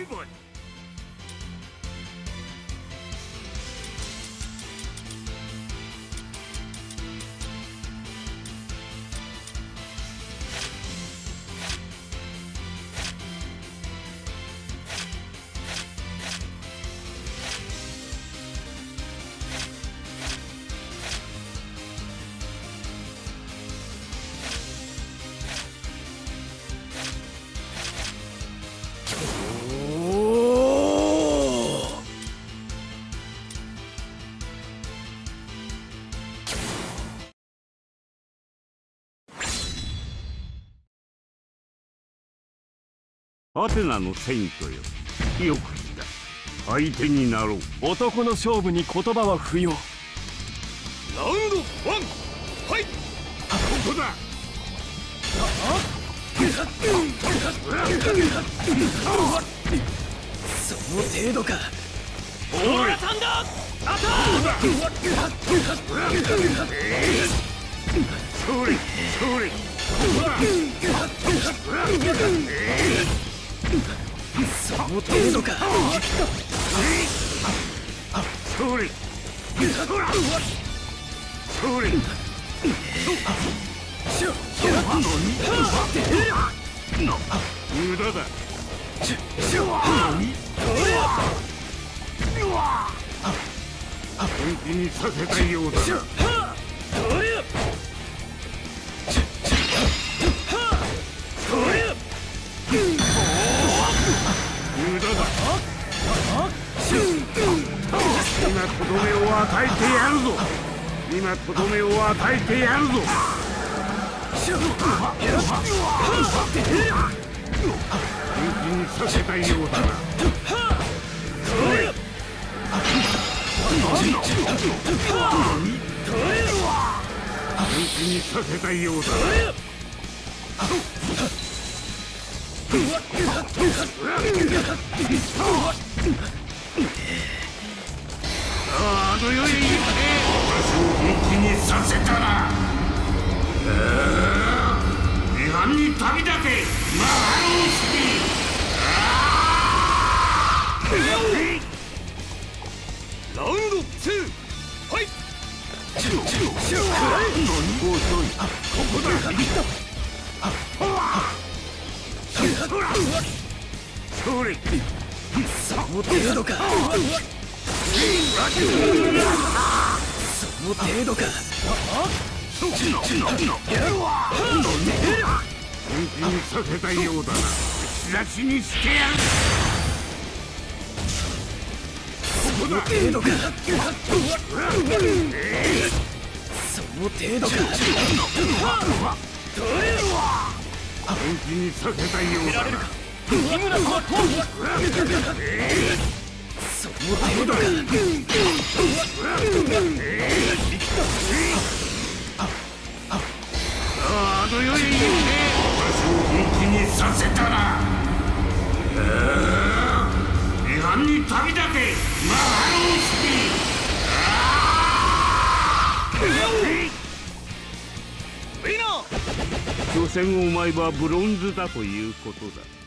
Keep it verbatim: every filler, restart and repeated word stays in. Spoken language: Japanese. evil.アテナのセイントよ、よく言った。相手になろう。男の勝負に言葉は不要。ラウンドワン、はい。ここだ。その程度か。オーラサンダーアタック。 その程度か。それそれ無駄だ。本気にさせたようだ。今とどめを与えてやるぞ。本気にさせたいようだな。本気にさせたいようだな。 あの世へ行け。私を本気にさせたら涅槃に旅立て、マハローシティ。ラウンドツー、ファイト。 その程度か。 所詮お前はブロンズだということだ。